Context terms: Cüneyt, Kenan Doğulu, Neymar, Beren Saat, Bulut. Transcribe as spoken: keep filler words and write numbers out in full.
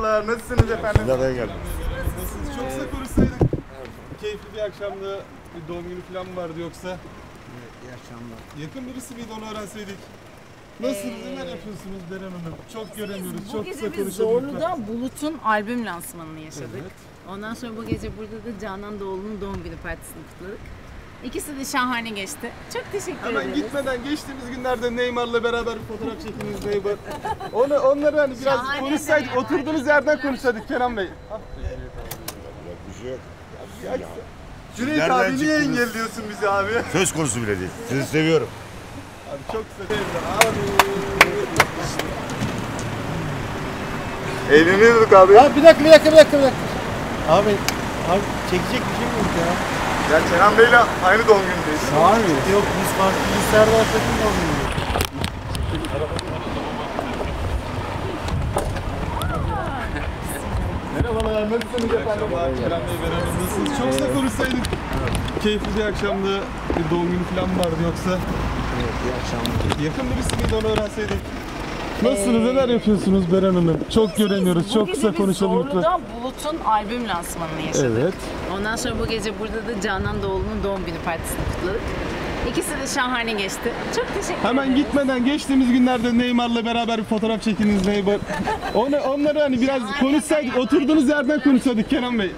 Nasılsınız efendim? Nereye geldiniz? Nasılsınız? Çok kısa konuşsaydık. Evet. Keyifli bir akşamda bir doğum günü falan mı vardı yoksa? Evet, iyi akşamlar. Yakın birisi miydi onu öğrenseydik? Nasılsınız? Ee, Neler yapıyorsunuz Beren Hanım? Çok göremiyoruz. Bu çok kısa konuşalım. Bu gece biz Zorlu'da Bulut'un albüm lansmanını yaşadık. Evet. Ondan sonra bu gece burada da Kenan Doğulu'nun doğum günü partisini kutladık. İkisi de şahane geçti. Çok teşekkür Hemen ederiz. Hemen gitmeden geçtiğimiz günlerde Neymar'la beraber bir fotoğraf çektiniz Neymar. Onu, onları hani biraz şahane konuşsaydık, oturduğunuz yerden konuşsaydık Kenan Bey. Bir şey yok. Cüneyt abi niye engelliyorsun bizi abi? Söz konusu bile değil. Sizi seviyorum. Abi çok seviyorum abi. Eğleniyorduk abi. Abi bir dakika bir dakika bir dakika. Abi, abi çekecek bir şey mi yok ya? Ya Kenan Bey'le aynı doğum günündeyiz. Sağır mı? Yok, biz farklı bilgisayar var, sakın doğum günündeyiz. Merhabalar, nasılsınız efendim? Kenan Bey, Beren Hanım nasılsınız? Çok da konuşsaydık. Keyifli bir akşamda bir doğum günü falan mı vardı yoksa? Evet, bir akşamda. Yakın birisi miydi onu öğrenseydik? Nasılsınız? Neler yapıyorsunuz Beren Hanım? Çok göremiyoruz. Çok kısa konuşalım. Bu gece biz Zorlu'da Bulut'un albüm lansmanını yaşadık. Evet. Ondan sonra bu gece burada da Kenan Doğulu'nun doğum günü partisini kutladık. İkisi de şahane geçti. Çok teşekkür ederim. Hemen ederiz. Gitmeden geçtiğimiz günlerde Neymar'la beraber bir fotoğraf çektiniz Neymar. Onu, onları hani biraz konuşsaydık, oturduğunuz yerden konuşsaydık Kenan Bey.